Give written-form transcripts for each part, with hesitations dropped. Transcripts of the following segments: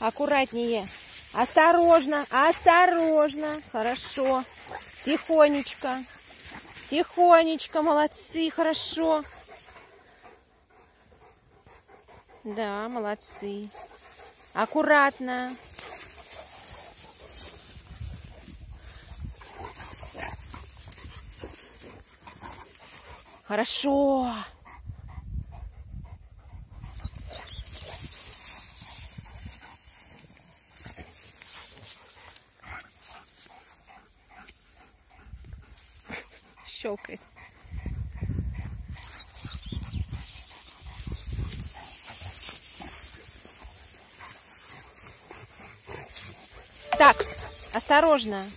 Аккуратнее. Осторожно, осторожно. Хорошо. Тихонечко. Тихонечко. Молодцы. Хорошо. Да, молодцы. Аккуратно. Хорошо. Щелкает. Так, осторожно.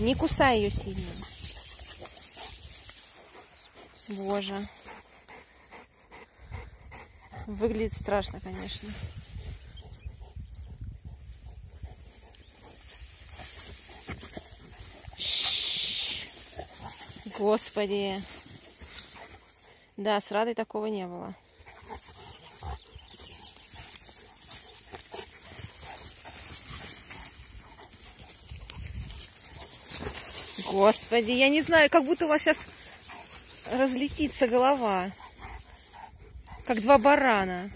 Не кусай ее сильно. Боже. Выглядит страшно, конечно. Господи. Да, с Радой такого не было. Господи, я не знаю, как будто у вас сейчас разлетится голова, как два барана.